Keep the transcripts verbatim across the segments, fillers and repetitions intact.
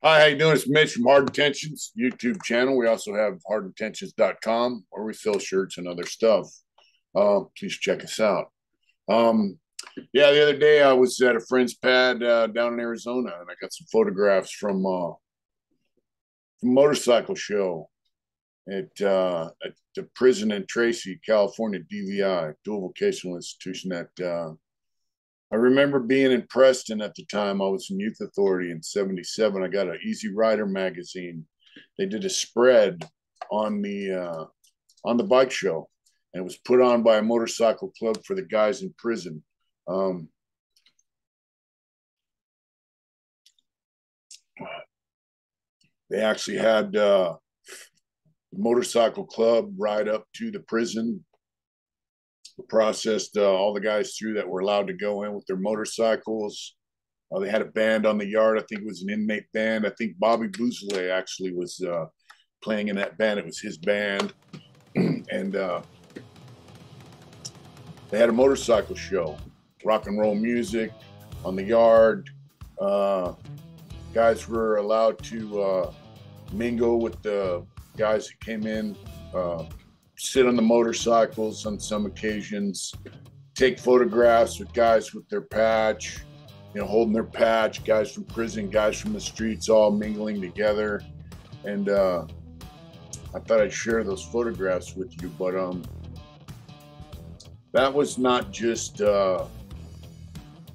Hi, how you doing? It's Mitch from Hard Intentions YouTube channel. We also have hard intentions dot com where we sell shirts and other stuff. Uh, please check us out. Um, yeah, the other day I was at a friend's pad uh, down in Arizona, and I got some photographs from uh, from a motorcycle show at, uh, at the prison in Tracy, California, D V I, Dual Vocational Institution. That uh, I remember being in Preston at the time. I was in Youth Authority in seventy-seven. I got an Easy Rider magazine. They did a spread on the uh, on the bike show, and it was put on by a motorcycle club for the guys in prison. Um, they actually had uh, the motorcycle club ride up to the prison. Processed uh, all the guys through that were allowed to go in with their motorcycles. Uh, they had a band on the yard. I think it was an inmate band. I think Bobby Bouzillet actually was uh, playing in that band. It was his band. and uh, they had a motorcycle show, rock and roll music on the yard. Uh, guys were allowed to uh, mingle with the guys that came in, uh, sit on the motorcycles on some occasions, take photographs with guys with their patch, you know, holding their patch, guys from prison, guys from the streets, all mingling together. And uh, I thought I'd share those photographs with you, but um, that was not just, uh,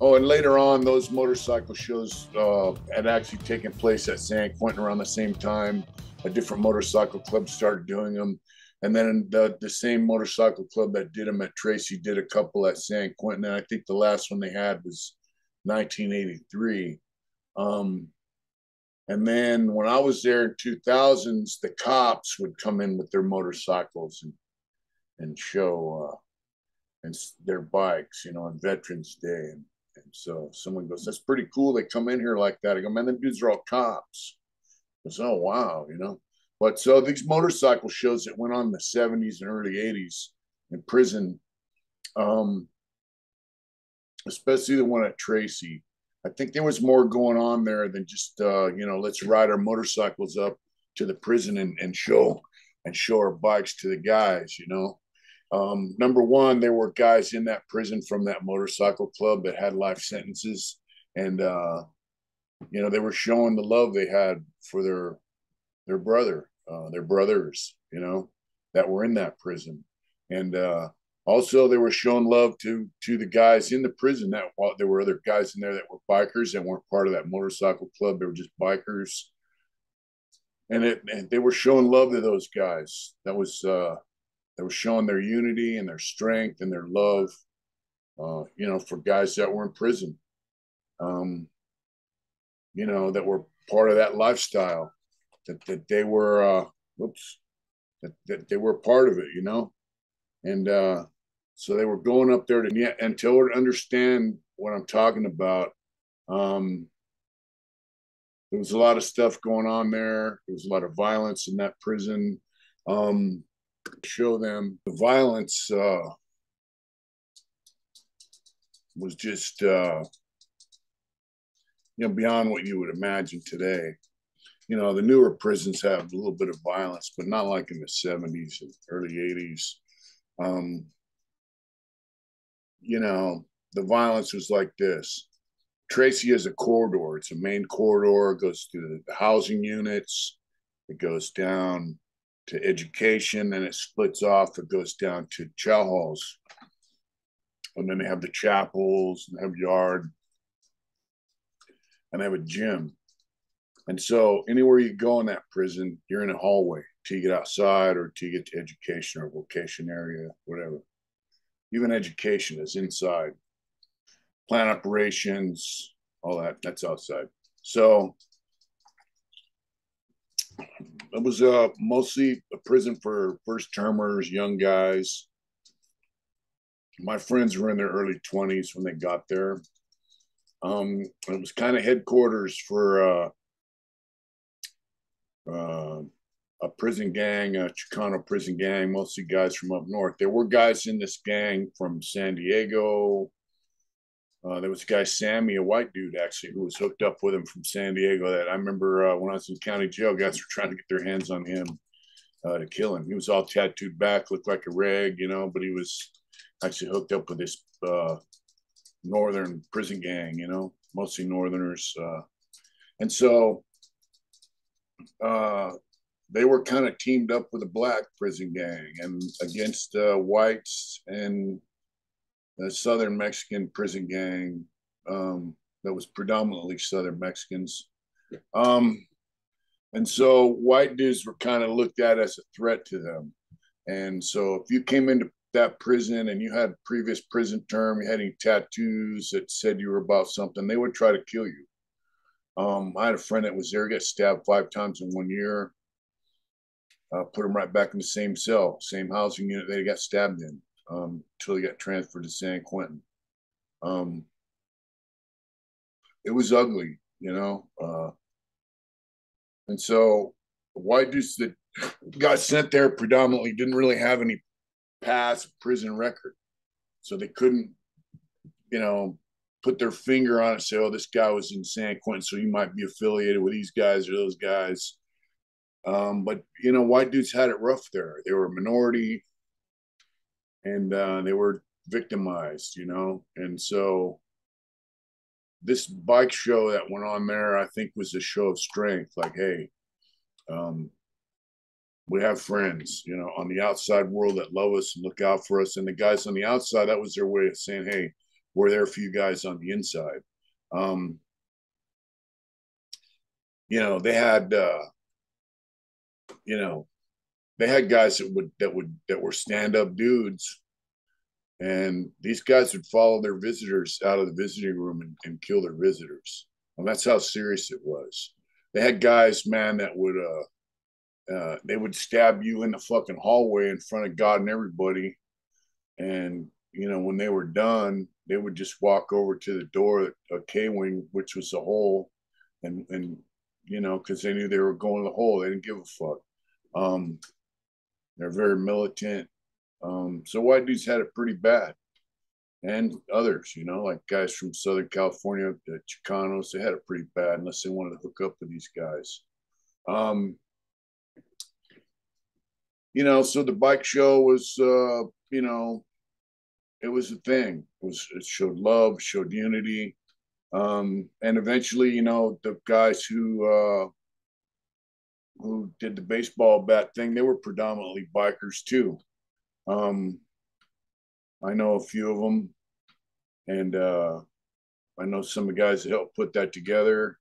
oh, and later on, those motorcycle shows uh, had actually taken place at San Quentin around the same time. A different motorcycle club started doing them. And then the, the same motorcycle club that did them at Tracy did a couple at San Quentin. And I think the last one they had was nineteen eighty-three. Um, and then when I was there in two thousands, the cops would come in with their motorcycles and, and show uh, and their bikes, you know, on Veterans Day. And, and so someone goes, that's pretty cool. They come in here like that. I go, man, them dudes are all cops. I go, oh, wow, you know. But so these motorcycle shows that went on in the seventies and early eighties in prison, um, especially the one at Tracy, I think there was more going on there than just, uh, you know, let's ride our motorcycles up to the prison and, and show and show our bikes to the guys, you know. Um, number one, there were guys in that prison from that motorcycle club that had life sentences. And, uh, you know, they were showing the love they had for their their brother, uh, their brothers, you know, that were in that prison. And uh, also they were showing love to to the guys in the prison. That there were other guys in there that were bikers that weren't part of that motorcycle club. They were just bikers. And, it, and they were showing love to those guys. That was, uh, they were showing their unity and their strength and their love, uh, you know, for guys that were in prison, um, you know, that were part of that lifestyle. That, that they were, uh, whoops, that, that they were part of it, you know? And uh, so they were going up there to, and to understand what I'm talking about, um, there was a lot of stuff going on there. There was a lot of violence in that prison. Um, show them the violence uh, was just, uh, you know, beyond what you would imagine today. You know, the newer prisons have a little bit of violence, but not like in the seventies and early eighties. Um, you know, the violence was like this. Tracy is a corridor. It's a main corridor. It goes through the housing units. It goes down to education, and it splits off. It goes down to chow halls. And then they have the chapels, and they have a yard, and they have a gym. And so anywhere you go in that prison, you're in a hallway till you get outside or till you get to education or vocation area, whatever. Even education is inside. Plant operations, all that, that's outside. So it was uh, mostly a prison for first-termers, young guys. My friends were in their early twenties when they got there. Um, it was kind of headquarters for... Uh, Uh, a prison gang, a Chicano prison gang, mostly guys from up north. There were guys in this gang from San Diego, Uh, there was a guy, Sammy, a white dude, actually, who was hooked up with him from San Diego that I remember uh, when I was in county jail, guys were trying to get their hands on him uh, to kill him. He was all tattooed back, looked like a rag, you know, but he was actually hooked up with this uh, northern prison gang, you know, mostly northerners. Uh, and so uh, they were kind of teamed up with a black prison gang and against uh, whites and the Southern Mexican prison gang um, that was predominantly Southern Mexicans. Um, and so white dudes were kind of looked at as a threat to them. And so if you came into that prison and you had previous prison term, you had any tattoos that said you were about something, they would try to kill you. Um, I had a friend that was there, got stabbed five times in one year. Uh, put him right back in the same cell, same housing unit they got stabbed in. Um, until he got transferred to San Quentin. Um, it was ugly, you know? Uh, and so white dudes that got sent there predominantly didn't really have any past prison record. So they couldn't, you know, put their finger on it and say, oh, this guy was in San Quentin, so he might be affiliated with these guys or those guys. Um, but, you know, white dudes had it rough there. They were a minority. And uh, they were victimized, you know? And so this bike show that went on there, I think was a show of strength. Like, hey, um, we have friends, you know, on the outside world that love us and look out for us. And the guys on the outside, that was their way of saying, hey, we're there for you guys on the inside. Um, you know, they had, uh, you know, They had guys that would that would that were stand-up dudes, and these guys would follow their visitors out of the visiting room and, and kill their visitors. And that's how serious it was. They had guys, man, that would uh, uh, they would stab you in the fucking hallway in front of God and everybody. And you know, when they were done, they would just walk over to the door, a K-wing, which was the hole, and and you know, because they knew they were going to the hole, they didn't give a fuck. Um, They're very militant. Um, so white dudes had it pretty bad. And others, you know, like guys from Southern California, the Chicanos, they had it pretty bad unless they wanted to hook up with these guys. Um, you know, so the bike show was, uh, you know, it was a thing. It, was, it showed love, showed unity. Um, and eventually, you know, the guys who... Uh, who did the baseball bat thing, they were predominantly bikers too. Um, I know a few of them, and uh, I know some of the guys that helped put that together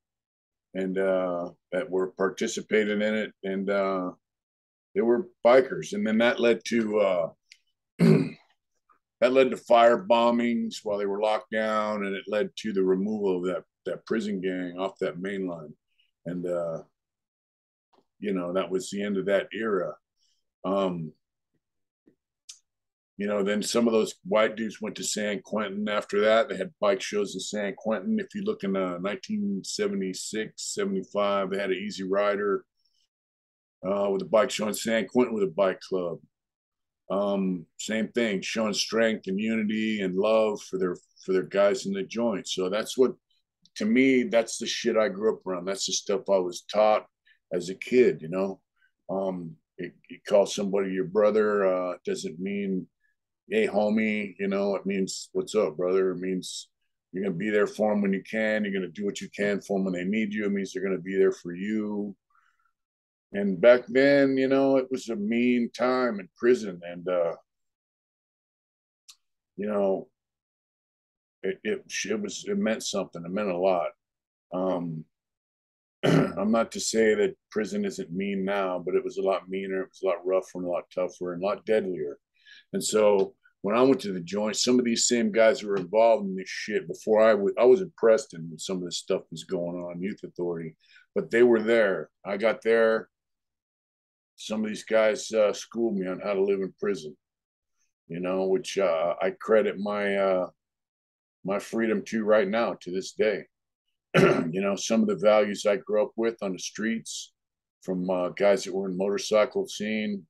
and uh, that were participating in it, and uh, they were bikers. And then that led to, uh, that led to fire bombings while they were locked down, and it led to the removal of that, that prison gang off that main line. And, uh, you know, that was the end of that era. Um, you know, then some of those white dudes went to San Quentin after that. They had bike shows in San Quentin. If you look in uh, nineteen seventy-six, seventy-five, they had an Easy Rider uh, with a bike show in San Quentin with a bike club. Um, same thing, showing strength and unity and love for their, for their guys in the joint. So that's what, to me, that's the shit I grew up around. That's the stuff I was taught as a kid, you know. Um, you, you call somebody your brother, uh, doesn't mean, hey, homie, you know, it means, what's up, brother? It means you're going to be there for them when you can. You're going to do what you can for them when they need you. It means they're going to be there for you. And back then, you know, it was a mean time in prison. And, uh, you know, it, it, it was, it meant something. It meant a lot. Um, I'm not to say that prison isn't mean now, but it was a lot meaner. It was a lot rougher and a lot tougher and a lot deadlier. And so when I went to the joint, some of these same guys who were involved in this shit before I was, I was in Preston when some of this stuff was going on, Youth Authority, but they were there. I got there. Some of these guys uh, schooled me on how to live in prison, you know, which uh, I credit my, uh, my freedom to right now to this day. You know, some of the values I grew up with on the streets from uh, guys that were in motorcycle scene,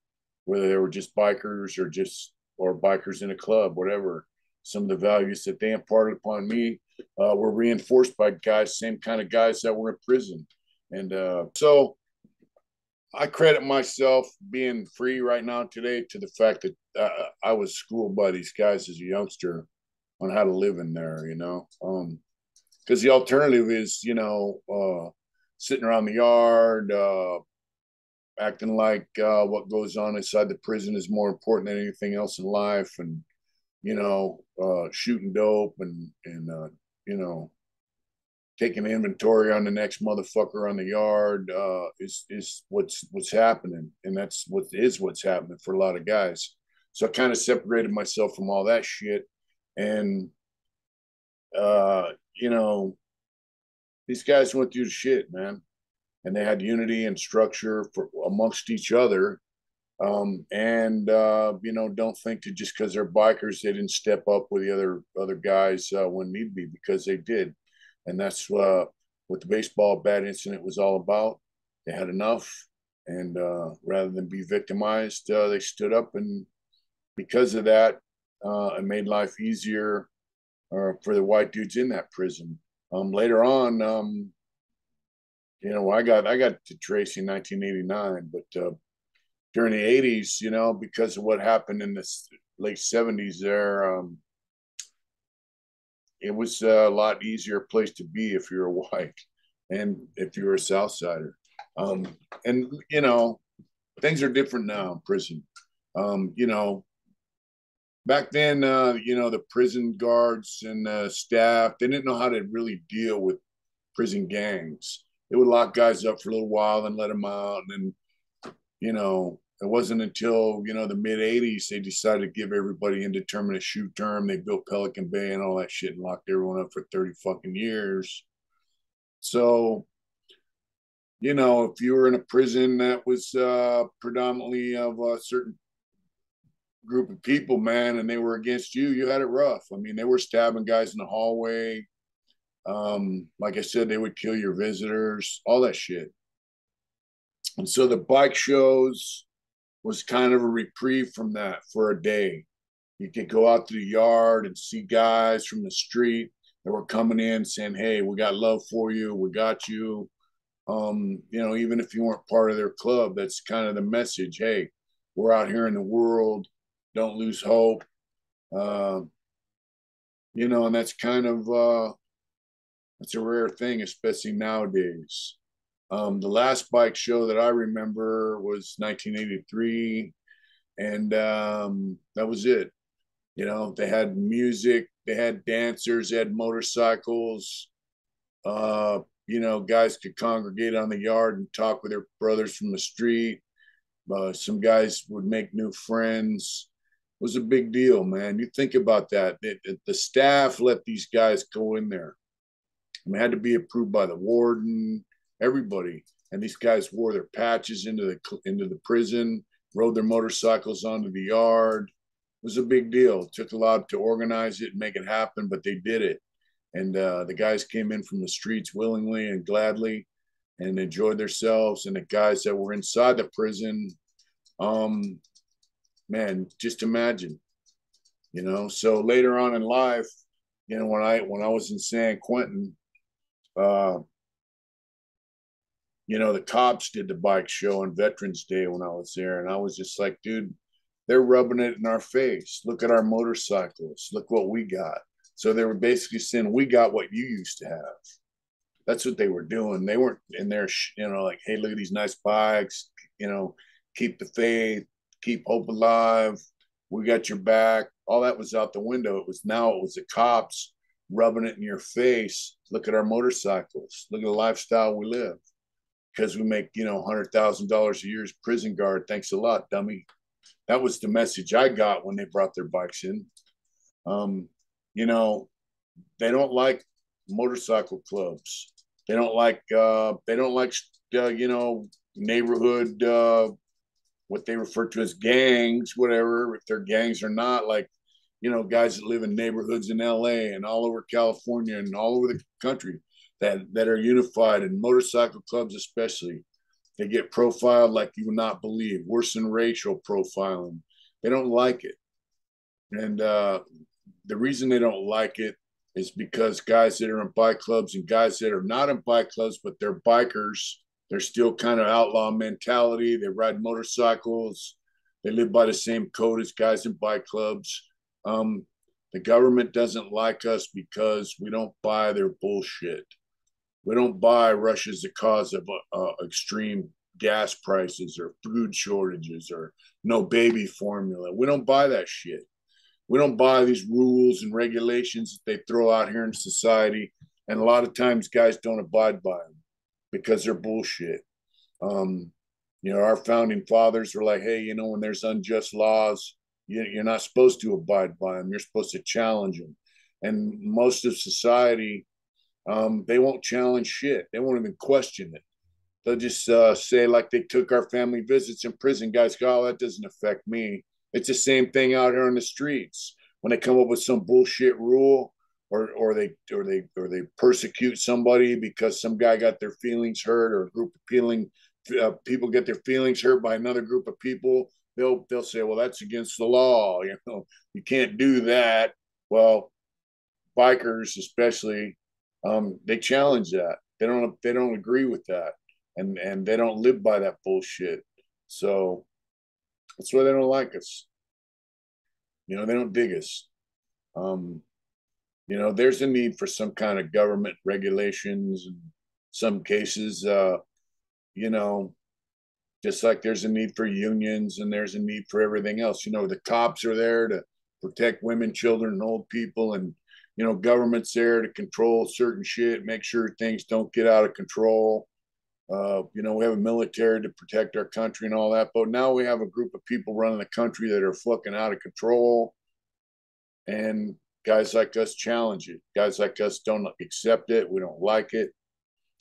whether they were just bikers or just, or bikers in a club, whatever, some of the values that they imparted upon me, uh, were reinforced by guys, same kind of guys that were in prison. And uh, so I credit myself being free right now today to the fact that uh, I was schooled by these guys as a youngster on how to live in there, you know, um, because the alternative is, you know, uh, sitting around the yard, uh, acting like uh, what goes on inside the prison is more important than anything else in life. And, you know, uh, shooting dope and, and uh, you know, taking inventory on the next motherfucker on the yard uh, is, is what's, what's happening. And that's what is what's happening for a lot of guys. So I kind of separated myself from all that shit. And, uh, you know, these guys went through the shit, man. And they had unity and structure for, amongst each other. Um, and, uh, you know, don't think that just because they're bikers, they didn't step up with the other other guys uh, when need be, because they did. And that's uh, what the baseball bat incident was all about. They had enough. And uh, rather than be victimized, uh, they stood up. And because of that, uh, it made life easier uh, for the white dudes in that prison. Um, later on, um, you know, I got I got to Tracy in nineteen eighty-nine, but uh, during the eighties, you know, because of what happened in the late seventies there, um, it was a lot easier place to be if you're a white and if you're a Southsider. Um, and, you know, things are different now in prison. Um, you know, back then, uh, you know, the prison guards and uh, staff, they didn't know how to really deal with prison gangs. They would lock guys up for a little while and let them out. And then, you know, it wasn't until, you know, the mid eighties, they decided to give everybody indeterminate shoot term. They built Pelican Bay and all that shit and locked everyone up for thirty fucking years. So, you know, if you were in a prison that was uh, predominantly of a certain group of people, man, and they were against you, you had it rough. I mean, they were stabbing guys in the hallway. Um, like I said, they would kill your visitors, all that shit. And so the bike shows was kind of a reprieve from that for a day. You could go out to the yard and see guys from the street that were coming in saying, hey, we got love for you. We got you. Um, you know, even if you weren't part of their club, that's kind of the message. Hey, we're out here in the world. Don't lose hope. Uh, you know, and that's kind of... Uh, It's a rare thing, especially nowadays. Um, the last bike show that I remember was nineteen eighty-three, and um, that was it. You know, they had music, they had dancers, they had motorcycles. Uh, you know, guys could congregate on the yard and talk with their brothers from the street. Uh, some guys would make new friends. It was a big deal, man. You think about that. It, it, the staff let these guys go in there. I mean, it had to be approved by the warden, everybody. And these guys wore their patches into the into the prison, rode their motorcycles onto the yard. It was a big deal. It took a lot to organize it and make it happen, but they did it. And uh, the guys came in from the streets willingly and gladly and enjoyed themselves. And the guys that were inside the prison, um, man, just imagine, you know. So later on in life, you know, when I when I was in San Quentin, Uh, you know, the cops did the bike show on Veterans Day when I was there. And I was just like, dude, they're rubbing it in our face. Look at our motorcycles. Look what we got. So they were basically saying, we got what you used to have. That's what they were doing. They weren't in there, you know, like, hey, look at these nice bikes. You know, keep the faith, keep hope alive. We got your back. All that was out the window. It was now it was the cops rubbing it in your face. Look at our motorcycles. Look at the lifestyle we live. Because we make, you know, one hundred thousand dollars a year as prison guard. Thanks a lot, dummy. That was the message I got when they brought their bikes in. Um, you know, they don't like motorcycle clubs. They don't like, uh, they don't like, uh, you know, neighborhood, uh, what they refer to as gangs, whatever, if they're gangs or not, like, you know, guys that live in neighborhoods in L A and all over California and all over the country that, that are unified, and motorcycle clubs especially. They get profiled like you would not believe, worse than racial profiling. They don't like it. And uh, the reason they don't like it is because guys that are in bike clubs and guys that are not in bike clubs, but they're bikers, they're still kind of outlaw mentality. They ride motorcycles. They live by the same code as guys in bike clubs. Um, the government doesn't like us because we don't buy their bullshit. We don't buy Russia's the cause of uh, extreme gas prices or food shortages or no baby formula. We don't buy that shit. We don't buy these rules and regulations that they throw out here in society. And a lot of times guys don't abide by them because they're bullshit. Um, you know, our founding fathers were like, hey, you know, when there's unjust laws, you, you're not supposed to abide by them. You're supposed to challenge them. And most of society, um, they won't challenge shit. They won't even question it. They'll just uh, say, like, they took our family visits in prison. Guys go, oh, that doesn't affect me. It's the same thing out here on the streets. When they come up with some bullshit rule, or or they or they or they persecute somebody because some guy got their feelings hurt, or a group of feeling uh, people get their feelings hurt by another group of people, they'll they'll say, well, that's against the law. You know, you can't do that. Well, bikers especially, um, they challenge that. They don't they don't agree with that, and and they don't live by that bullshit. So that's why they don't like us. You know, they don't dig us. Um, you know, there's a need for some kind of government regulations. In some cases, uh, you know, just like there's a need for unions and there's a need for everything else. You know, the cops are there to protect women, children, and old people. And, you know, government's there to control certain shit, make sure things don't get out of control. Uh, you know, we have a military to protect our country and all that, but now we have a group of people running the country that are fucking out of control, and guys like us challenge it. Guys like us don't accept it. We don't like it,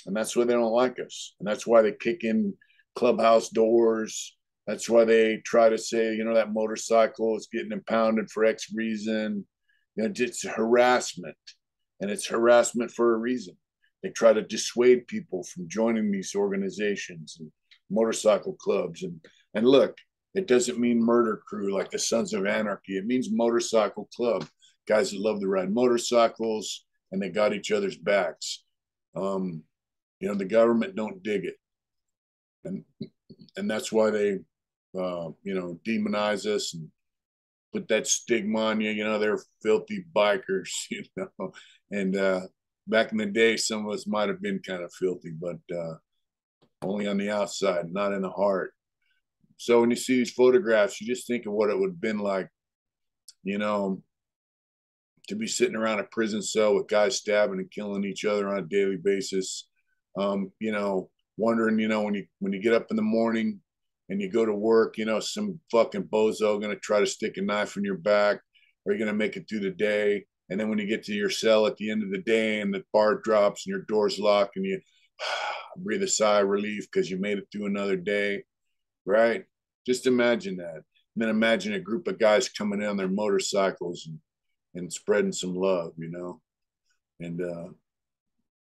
and that's why they don't like us, and that's why they kick in clubhouse doors. That's why they try to say, you know, that motorcycle is getting impounded for X reason. You know, it's harassment, and it's harassment for a reason. They try to dissuade people from joining these organizations and motorcycle clubs. And, and look, it doesn't mean murder crew like the Sons of Anarchy. It means motorcycle club. Guys that love to ride motorcycles, and they got each other's backs. Um, you know, the government don't dig it. And, and that's why they, uh, you know, demonize us and put that stigma on you. You know, they're filthy bikers, you know, and, uh, back in the day, some of us might have been kind of filthy, but uh, only on the outside, not in the heart. So when you see these photographs, you just think of what it would have been like, you know, to be sitting around a prison cell with guys stabbing and killing each other on a daily basis. Um, you know, wondering, you know, when you when you get up in the morning and you go to work, you know, some fucking bozo going to try to stick a knife in your back, or you're going to make it through the day. And then when you get to your cell at the end of the day and the bar drops and your door's locked and you breathe a sigh of relief because you made it through another day, right? Just imagine that. And then imagine a group of guys coming in on their motorcycles and, and spreading some love, you know? And uh,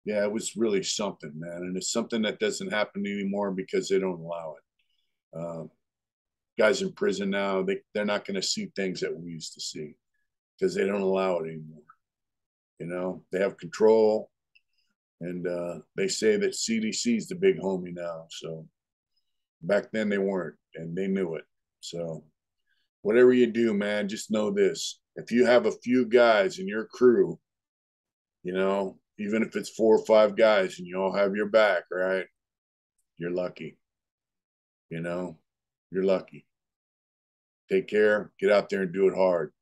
yeah, it was really something, man. And it's something that doesn't happen anymore because they don't allow it. Uh, guys in prison now, they, they're not going to see things that we used to see, because they don't allow it anymore. You know, they have control, and uh, they say that C D C is the big homie now. So back then they weren't, and they knew it. So whatever you do, man, just know this. If you have a few guys in your crew, you know, even if it's four or five guys and you all have your back, right? You're lucky, you know, you're lucky. Take care, get out there and do it hard.